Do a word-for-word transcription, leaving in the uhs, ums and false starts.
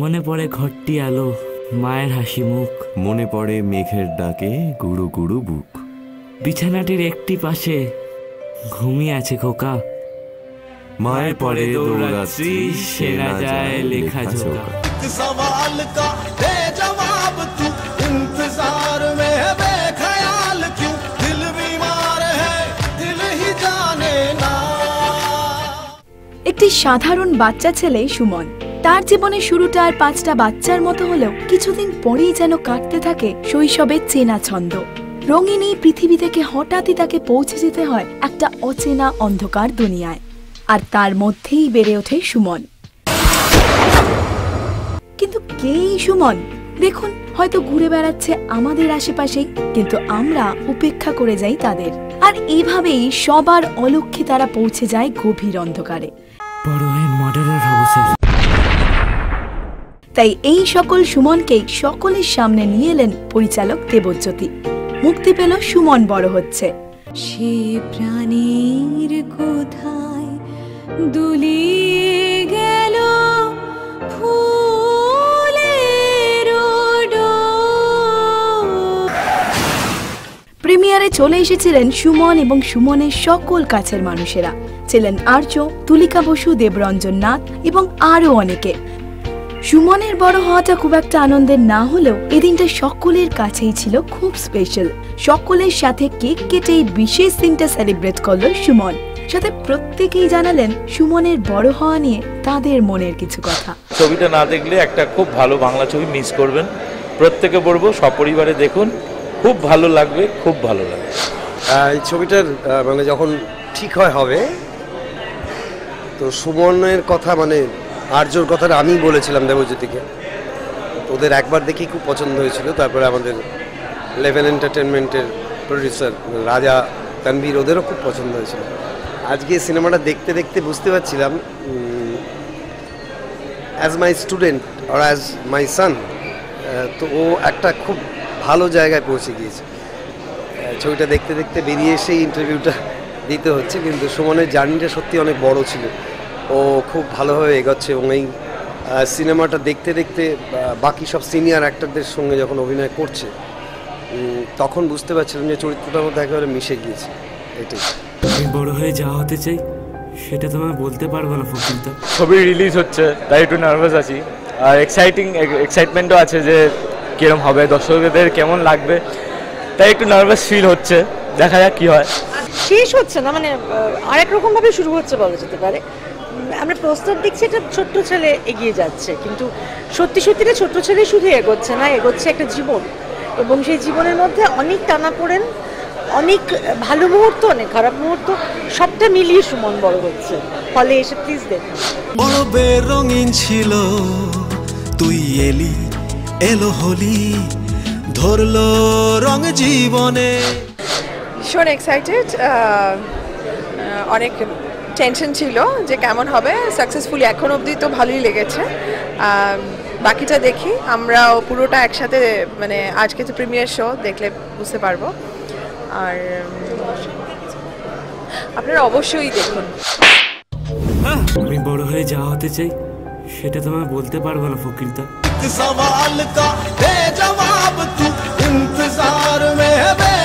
মনে পড়ে ঘরটি আলো, মায়ের হাসি মুখ, মনে পড়ে মেঘের ডাকে গুড়ু গুড়ু বুক। বিছানাটির একটি পাশে ঘুমিয়ে আছে খোকা, মায়ের পরে দৌড়াচ্ছি সেরা যায় লেখা ঝোকা। সওয়াল কা দে জবাব তু ইন্তজার মে বেখয়াল কিউ দিল বিমার হে দিল হি জানে না। একটি সাধারণ বাচ্চা ছেলে সুমন। তার জীবনের শুরুটা আর পাঁচটা বাচ্চার মতো হলেও কিছুদিন পরেই যেন কাটতে থাকে শৈশবের চেনা ছন্দ। রঙিন এই পৃথিবী থেকে হঠাৎই তাকে পৌঁছে যেতে হয় একটা অচেনা অন্ধকার দুনিয়ায়, আর তার মধ্যেই বেড়ে ওঠে সুমন। কিন্তু কে সুমন? দেখুন, হয়তো ঘুরে বেড়াচ্ছে আমাদের আশেপাশে, কিন্তু আমরা উপেক্ষা করে যাই তাদের। আর এইভাবেই সবার অলক্ষ্যে তারা পৌঁছে যায় গভীর অন্ধকারে। তাই এই সকল সুমনকেই সকলের সামনে নিয়ে এলেন পরিচালক দেবজ্যোতি। মুক্তি পেল সুমন বড় হচ্ছে। সে প্রাণীর কোথায় দুলিয়ে গেল ফুলের ডোর। প্রিমিয়ারে চলে এসেছিলেন সুমন এবং সুমনের সকল কাছের মানুষেরা। ছিলেন আর্য, তুলিকা বসু, দেবরঞ্জন নাথ এবং আরো অনেকে। সুমনের বড় হওয়াটা খুব একটা আনন্দের না হলেও এদিনটা সকলের কাছেই ছিল খুব স্পেশাল। সকলের সাথে কেক কেটে এই বিশেষ দিনটা সেলিব্রেট করলো সুমন। সাথে প্রত্যেকেই জানালেন সুমনের বড় হওয়া নিয়ে তাদের মনের কিছু কথা। ছবিটা না দেখলে একটা খুব ভালো বাংলা ছবি মিস করবেন। প্রত্যেকে বলবো সপরিবারে দেখুন, খুব ভালো লাগবে, খুব ভালো লাগবে। এই ছবিটার মানে যখন ঠিক হয় হবে তো সুমনের কথা মানে আর্যর কথাটা আমি বলেছিলাম দেবজ্যোতিকে, ওদের একবার দেখে খুব পছন্দ হয়েছিল। তারপরে আমাদের লেভেল এন্টারটেনমেন্টের প্রডিউসার রাজা তানভীর, ওদেরও খুব পছন্দ হয়েছিল। আজকে সিনেমাটা দেখতে দেখতে বুঝতে পারছিলাম অ্যাজ মাই স্টুডেন্ট আর অ্যাজ মাই সান, তো ও একটা খুব ভালো জায়গায় পৌঁছে গিয়েছে। ছবিটা দেখতে দেখতে বেরিয়ে এসেই ইন্টারভিউটা দিতে হচ্ছে, কিন্তু সুমনের জার্নিটা সত্যি অনেক বড় ছিল। ও খুব ভালোভাবে এগোচ্ছে এবং এই সিনেমাটা দেখতে দেখতে বাকি সব সিনিয়র অ্যাক্টরদের সঙ্গে যখন অভিনয় করছে তখন বুঝতে পারছিলাম যে চরিত্রটার মধ্যে একেবারে মিশে গিয়েছে। এটাই আমি বড় হয়ে যা হতে চাই সেটা তো আমি বলতে পারবো না। ফকিরদা ছবি রিলিজ হচ্ছে তাই একটু নার্ভাস আছি, আর এক্সাইটিং এক্সাইটমেন্টও আছে যে কীরকম হবে, দর্শকদের কেমন লাগবে, তাই একটু নার্ভাস ফিল হচ্ছে। দেখা যাক কী হয়। শেষ হচ্ছে না, মানে আরেক রকমভাবে শুরু হচ্ছে বলা যেতে পারে। আমরা প্রস্তাব দেখছি একটা ছোট্ট ছেলে এগিয়ে যাচ্ছে, কিন্তু সত্যি সত্যি এটা ছোট্ট ছেলে শুধু এগোচ্ছে না, এগোচ্ছে একটা জীবন। এবং সেই জীবনের মধ্যে অনেক টানাপোড়েন, অনেক ভালো মুহূর্ত, অনেক খারাপ মুহূর্ত, সবটা মিলিয়ে সুমন বড় হচ্ছে। ফলে এসে প্লিজ দেখুন। বড় বেরঙিন ছিল, তুই এলি, এলো হলি, ধরলো রঙ জীবনে। ভীষণ এক্সাইটেড, অনেক টেনশন ছিল যে কেমন হবে। সাকসেসফুলি এখন অবধি তো ভালোই লেগেছে, বাকিটা দেখি। আমরাও পুরোটা একসাথে, মানে আজকে তো প্রিমিয়ার শো, দেখলে বুঝতে পারবো। আর আপনারা অবশ্যই দেখুন। আমি বড় হয়ে যা হতে চাই সেটা তো আমি বলতে পারবো না ফকিরদা। সওয়াল কা দে জবাব তু ইন্তজার মে